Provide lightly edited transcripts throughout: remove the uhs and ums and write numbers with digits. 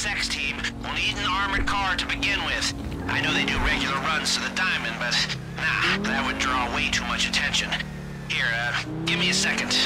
Sechs team will need an armored car to begin with. I know they do regular runs to the diamond, but nah, that would draw way too much attention. Here, give me a second.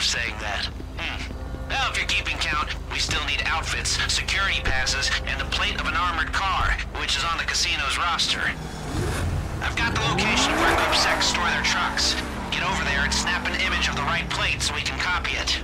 of saying that. Well, if you're keeping count, we still need outfits, security passes, and the plate of an armored car, which is on the casino's roster. I've got the location where Gruppe Sechs store their trucks. Get over there and snap an image of the right plate so we can copy it.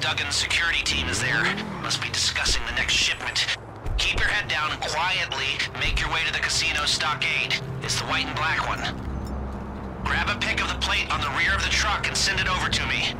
Duggan's security team is there. Must be discussing the next shipment. Keep your head down and quietly make your way to the casino stockade. It's the white and black one. Grab a pic of the plate on the rear of the truck and send it over to me.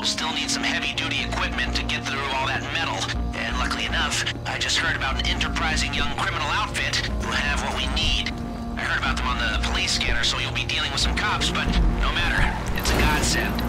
We'll still need some heavy-duty equipment to get through all that metal. And luckily enough, I just heard about an enterprising young criminal outfit who have what we need. I heard about them on the police scanner, so you'll be dealing with some cops, but no matter. It's a godsend.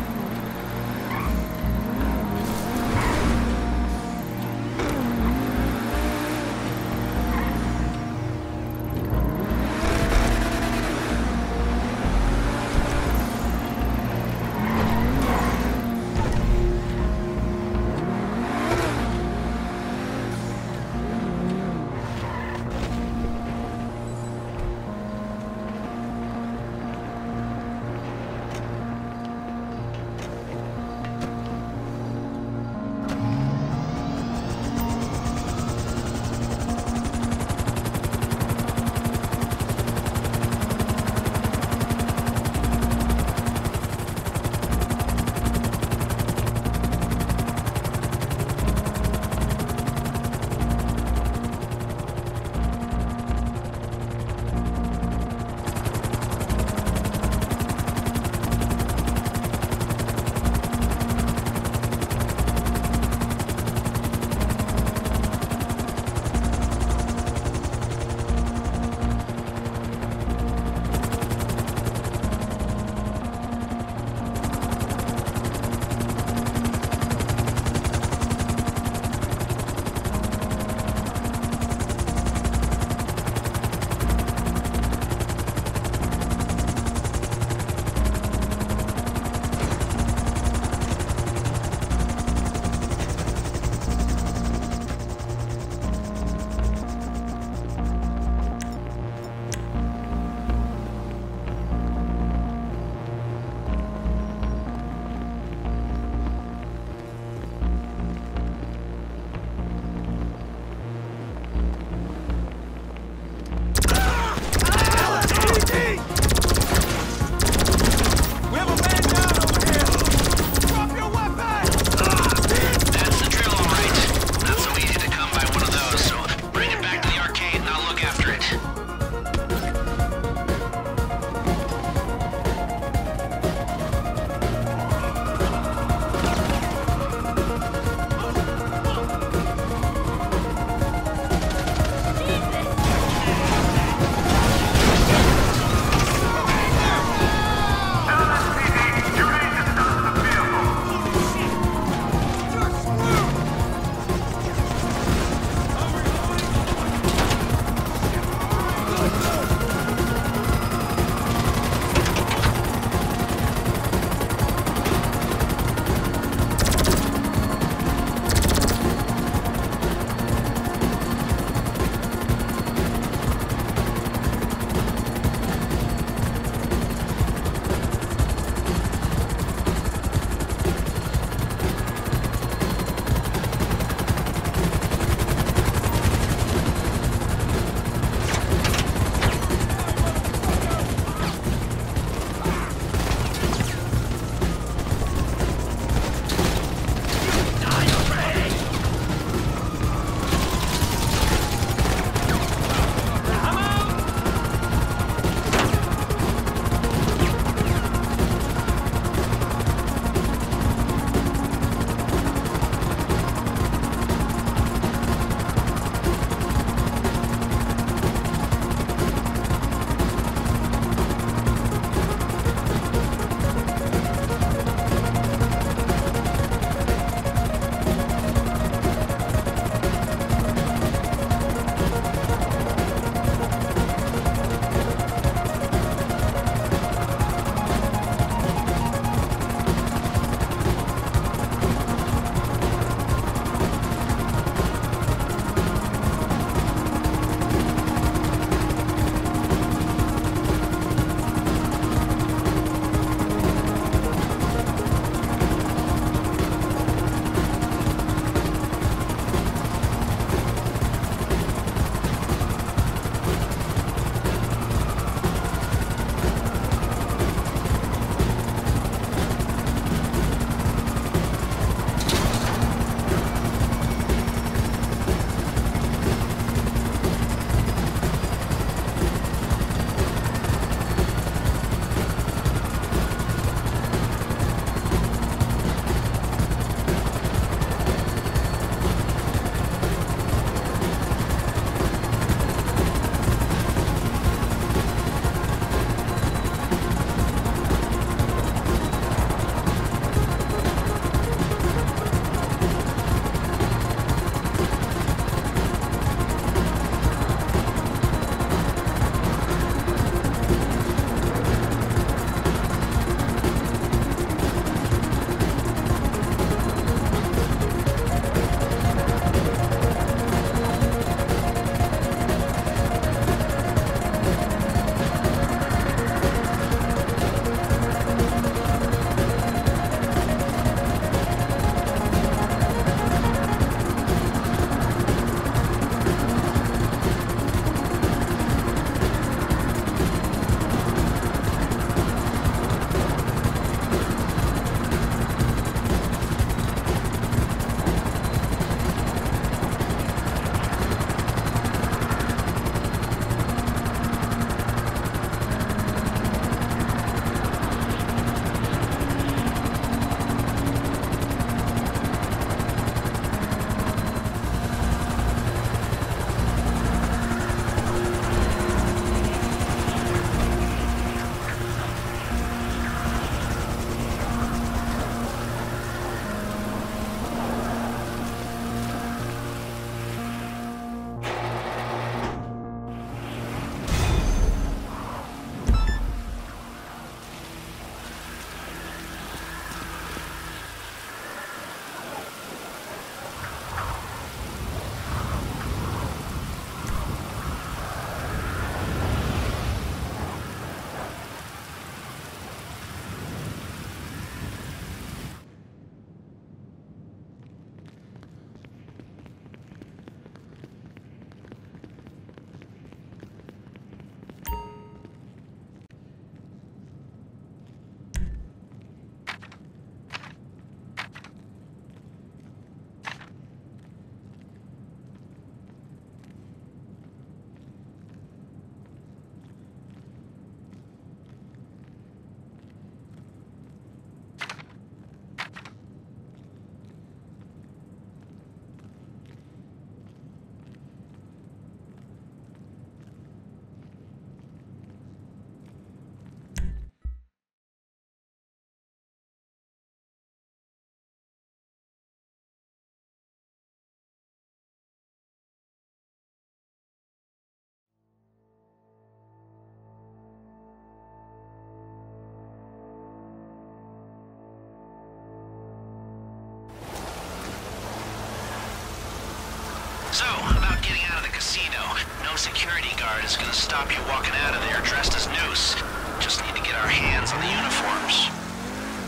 So, about getting out of the casino. No security guard is gonna stop you walking out of there dressed as Noose. Just need to get our hands on the uniforms.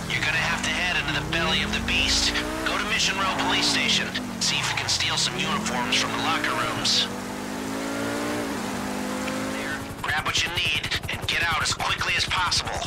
You're gonna have to head into the belly of the beast. Go to Mission Row Police Station. See if you can steal some uniforms from the locker rooms. There, grab what you need and get out as quickly as possible.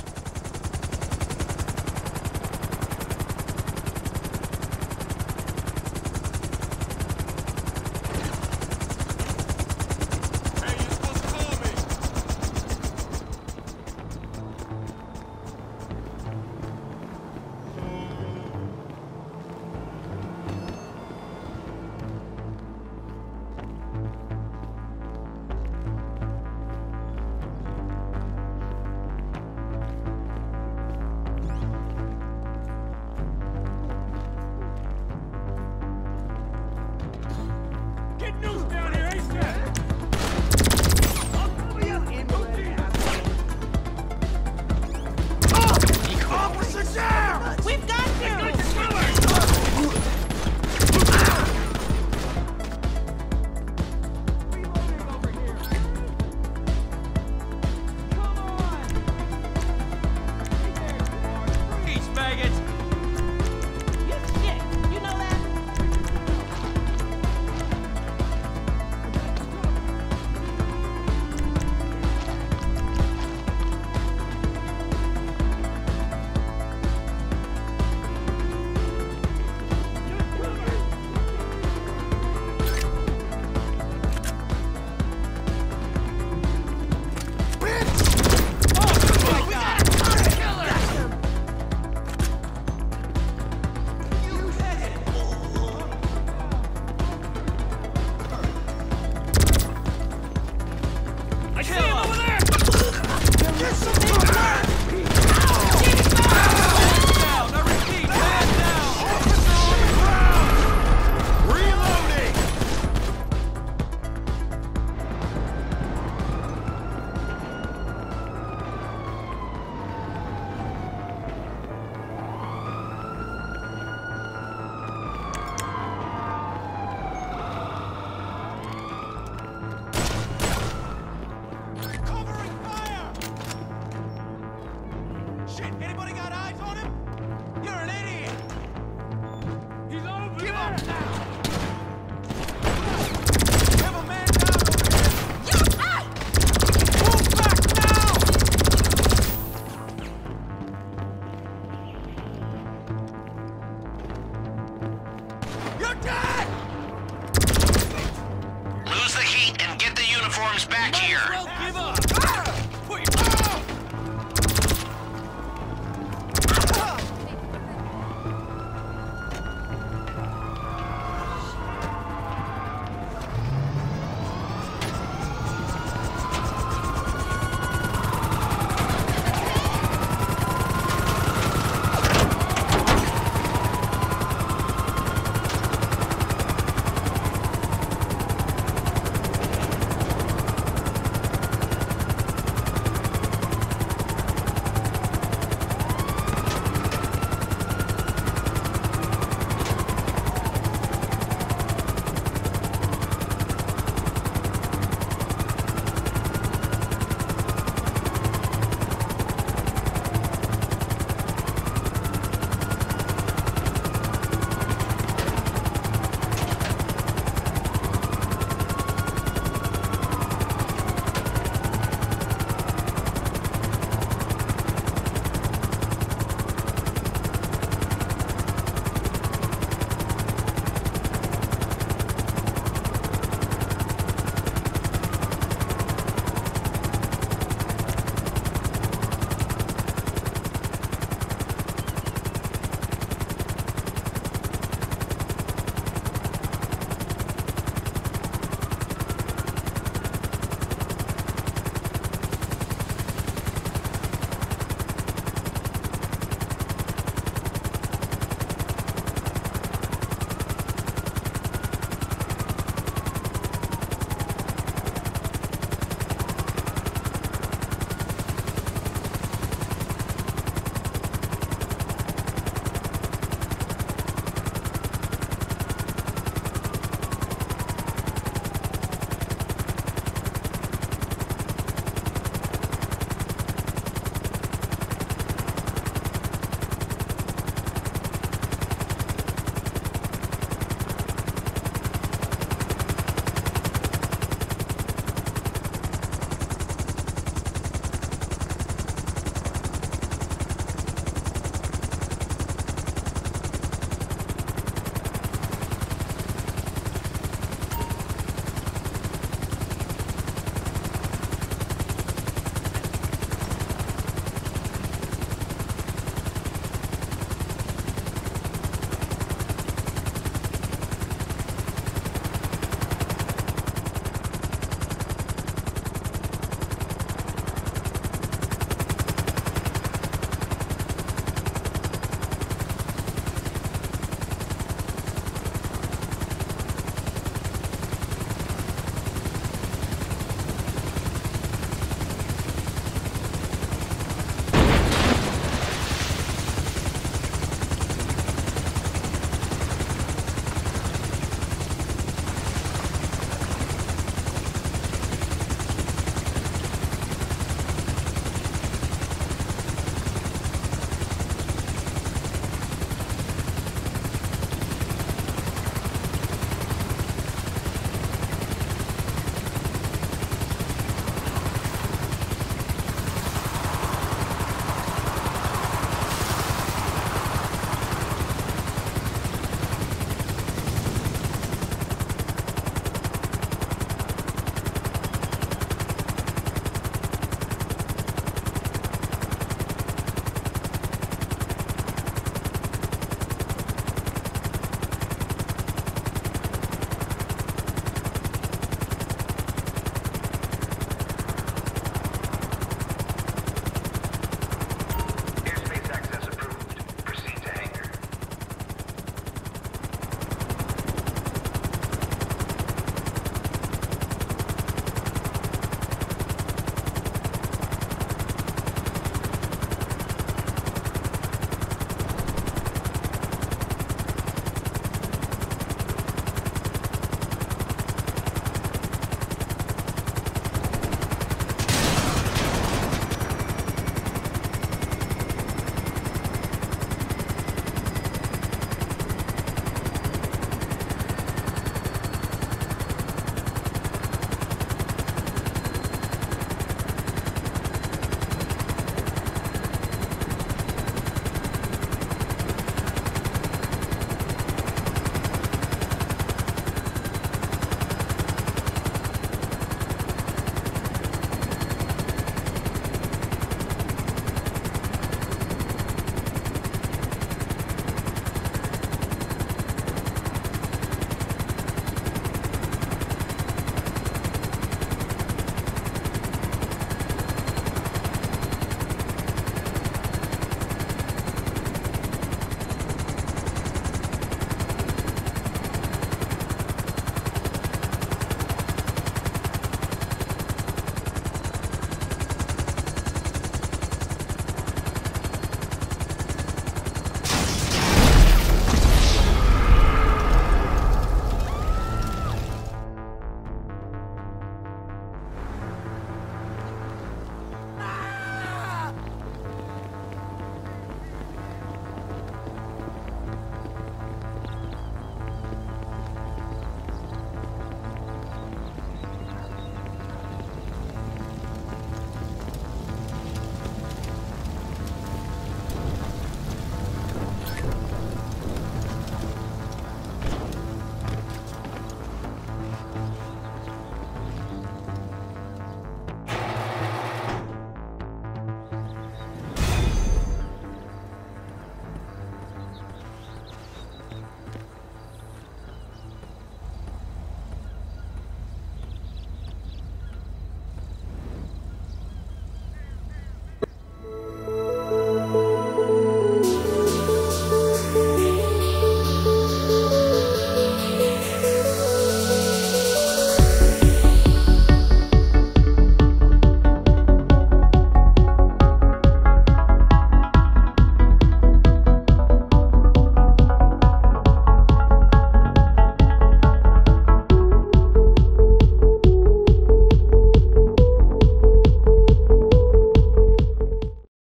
Lose the heat and get the uniforms back here.